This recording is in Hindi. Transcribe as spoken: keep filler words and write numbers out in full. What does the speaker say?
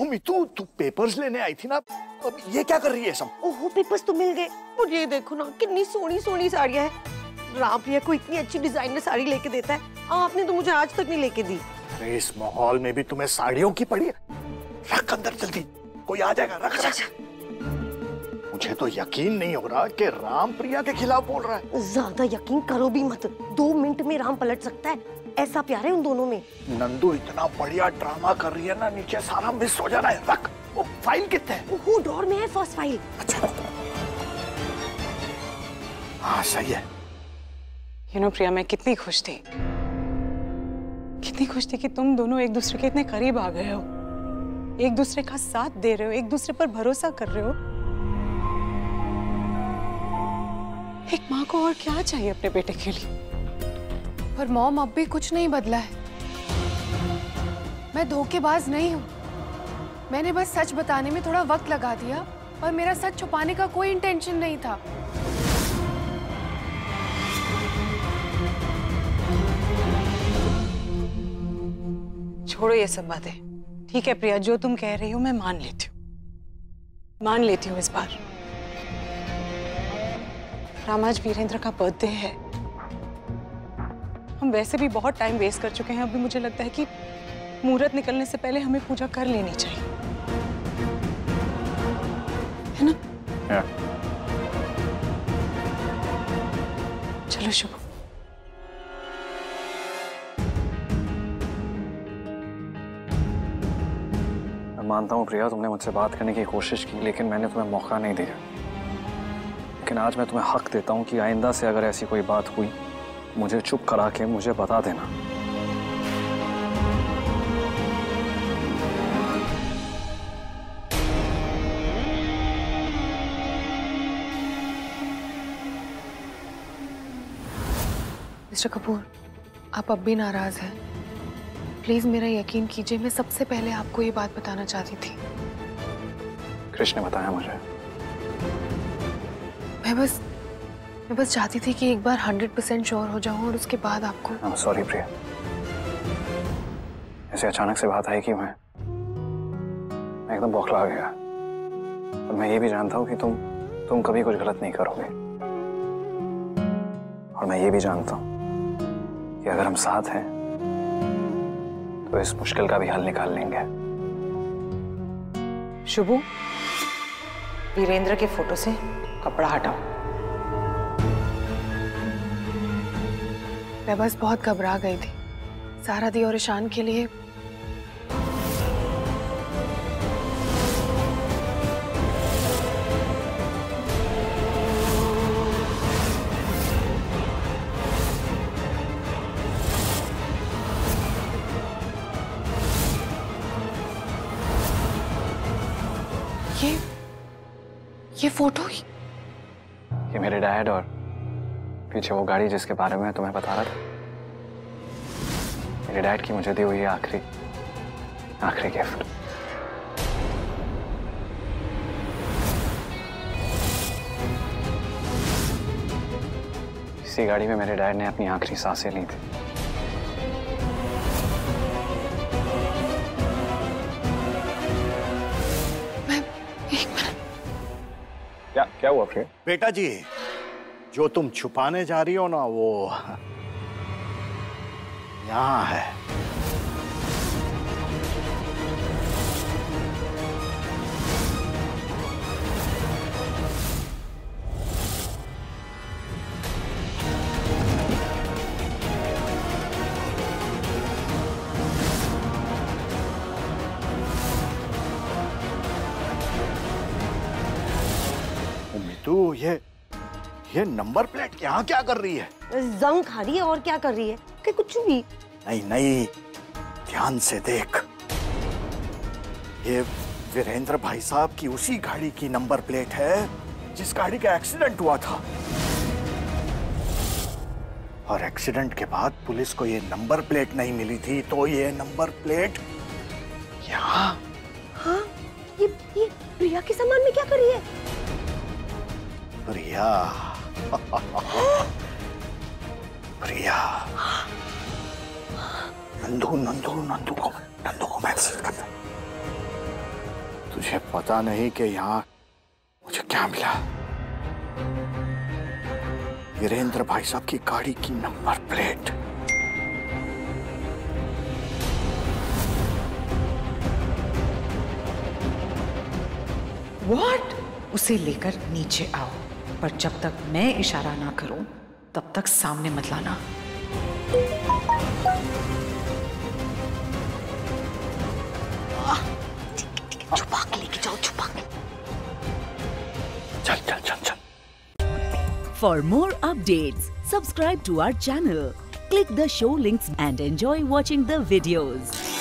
ओ मितू, तू पेपर्स लेने आई थी ना, अब ये क्या कर रही है सब? ओहो, पेपर्स तो मिल गए। और ये देखो ना, कितनी सोनी सोनी साड़ियाँ हैं। राम प्रिया को इतनी अच्छी डिजाइनर साड़ी लेके देता है, आपने तो मुझे आज तक नहीं लेके दी। अरे इस माहौल में भी तुम्हें साड़ियों की पड़ी है? रख अंदर जल्दी, कोई आ जाएगा। रख रख। मुझे तो यकीन नहीं हो रहा कि राम प्रिया के खिलाफ बोल रहा है। ज्यादा यकीन करो भी मत, दो मिनट में राम पलट सकता है। ऐसा प्यार है उन दोनों में। नंदू इतना बढ़िया ड्रामा कर रही है ना, नीचे सारा मिस हो जा रहा है। रख। वो फाइल कितने है? वो डोर में है, फर्स्ट फाइल। अच्छा, हाँ सही है। यू नो प्रिया, मैं कितनी खुश थी, कितनी खुश थी कि तुम दोनों एक दूसरे के इतने करीब आ गए हो, एक दूसरे का साथ दे रहे हो, एक दूसरे पर भरोसा कर रहे हो। एक माँ को और क्या चाहिए अपने बेटे के लिए? पर मॉम, अब भी कुछ नहीं बदला है। मैं धोखेबाज नहीं हूँ, मैंने बस सच बताने में थोड़ा वक्त लगा दिया और मेरा सच छुपाने का कोई इंटेंशन नहीं था। छोड़ो ये सब बातें, ठीक है प्रिया, जो तुम कह रही हो मैं मान लेती हूँ, मान लेती हूँ इस बार। रामाज वीरेंद्र का बर्थडे है, हम वैसे भी बहुत टाइम वेस्ट कर चुके हैं। अभी मुझे लगता है कि मुहूर्त निकलने से पहले हमें पूजा कर लेनी चाहिए, है ना? yeah. चलो शुभ। मैं मानता हूँ प्रिया, तुमने मुझसे बात करने की कोशिश की, लेकिन मैंने तुम्हें मौका नहीं दिया। लेकिन आज मैं तुम्हें हक देता हूँ कि आइंदा से अगर ऐसी कोई बात हुई, मुझे चुप करा के मुझे बता देना। मिस्टर कपूर, आप अब भी नाराज हैं। प्लीज मेरा यकीन कीजिए, मैं सबसे पहले आपको ये बात बताना चाहती थी। कृष्ण ने बताया मुझे। मैं बस मैं बस चाहती थी कि एक बार हंड्रेड परसेंट श्योर हो जाऊं और उसके बाद आपको। I'm sorry प्रिया, ऐसे अचानक से बात आई कि मैं मैं एकदम बौखला गया। और मैं ये भी जानता हूँ कि तुम तुम कभी कुछ गलत नहीं करोगे, और मैं ये भी जानता हूँ कि अगर हम साथ हैं तो इस मुश्किल का भी हल निकाल लेंगे। शुभू, वीरेंद्र के फोटो से कपड़ा हटाओ। मैं बस बहुत घबरा गई थी, सारा दी और ईशान के लिए। ये ये फोटो ही? ये मेरे डैड, और पीछे वो गाड़ी जिसके बारे में तुम्हें बता रहा था, मेरे डैड की मुझे दी हुई आखिरी आखिरी गिफ्ट। इसी गाड़ी में मेरे डैड ने अपनी आखिरी सांसें ली थी। मैं एक मिनट, क्या क्या हुआ फिर? बेटा जी, जो तुम छुपाने जा रही हो ना, वो यहाँ है। मितू, ये ये नंबर प्लेट यहाँ क्या कर रही है? जंग खा रही है और क्या कर रही है? कि कुछ भी नहीं। नहीं, ध्यान से देख, ये वीरेंद्र भाई साहब की उसी गाड़ी की नंबर प्लेट है जिस गाड़ी का एक्सीडेंट हुआ था। और एक्सीडेंट के बाद पुलिस को ये नंबर प्लेट नहीं मिली थी, तो ये नंबर प्लेट यहाँ। हाँ, ये ये प्रिया के सामान में क्या कर रही है? प्रिया प्रिया, नंदू नंदू नंदू को नंदू को मैसेज करता। तुझे पता नहीं कि यहाँ मुझे क्या मिला। वीरेंद्र भाई साहब की गाड़ी की नंबर प्लेट, व्हाट? उसे लेकर नीचे आओ, पर जब तक मैं इशारा ना करूं तब तक सामने मत लाना। छुपा के लेके जाओ, छुपा के। चल चल चल चल। For more updates, subscribe to our channel, click the show links and enjoy watching the videos.